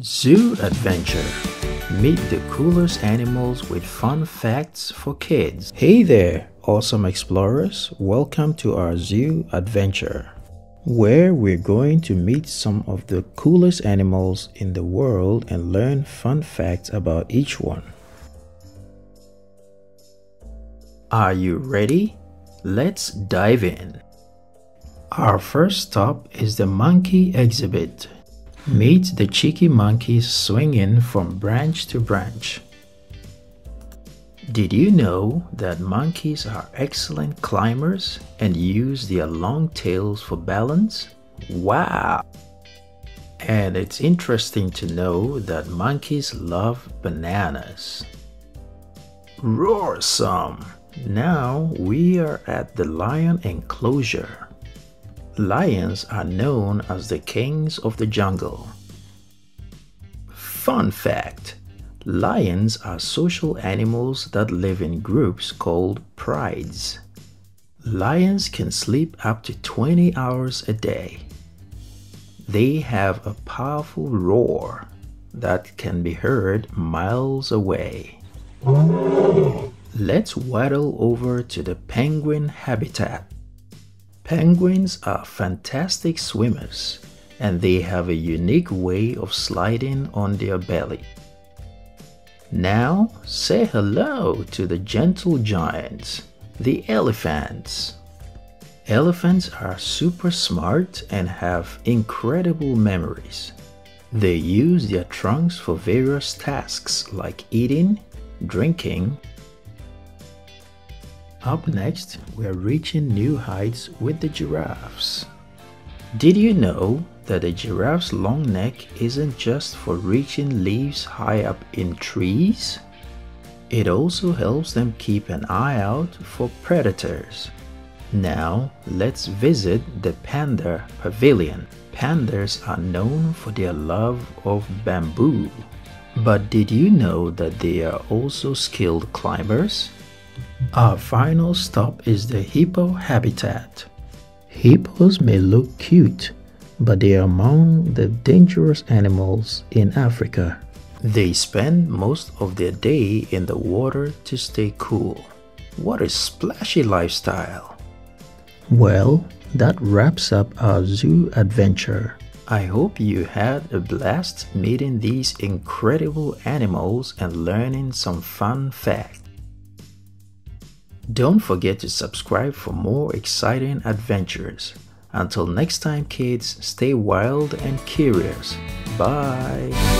Zoo Adventure. Meet the coolest animals with fun facts for kids. Hey there, awesome explorers. Welcome to our zoo adventure, where we're going to meet some of the coolest animals in the world and learn fun facts about each one. Are you ready? Let's dive in. Our first stop is the monkey exhibit. Meet the cheeky monkeys swinging from branch to branch. Did you know that monkeys are excellent climbers and use their long tails for balance? Wow! And it's interesting to know that monkeys love bananas. Roar some! Now we are at the lion enclosure. Lions are known as the kings of the jungle. Fun fact: lions are social animals that live in groups called prides. Lions can sleep up to 20 hours a day. They have a powerful roar that can be heard miles away. Let's waddle over to the penguin habitat. Penguins are fantastic swimmers, and they have a unique way of sliding on their belly. Now, say hello to the gentle giants, the elephants. Elephants are super smart and have incredible memories. They use their trunks for various tasks like eating, drinking. Up next, we're reaching new heights with the giraffes. Did you know that a giraffe's long neck isn't just for reaching leaves high up in trees? It also helps them keep an eye out for predators. Now, let's visit the panda pavilion. Pandas are known for their love of bamboo. But did you know that they are also skilled climbers? Our final stop is the hippo habitat. Hippos may look cute, but they are among the dangerous animals in Africa. They spend most of their day in the water to stay cool. What a splashy lifestyle! Well, that wraps up our zoo adventure. I hope you had a blast meeting these incredible animals and learning some fun facts. Don't forget to subscribe for more exciting adventures. Until next time, kids, stay wild and curious. Bye!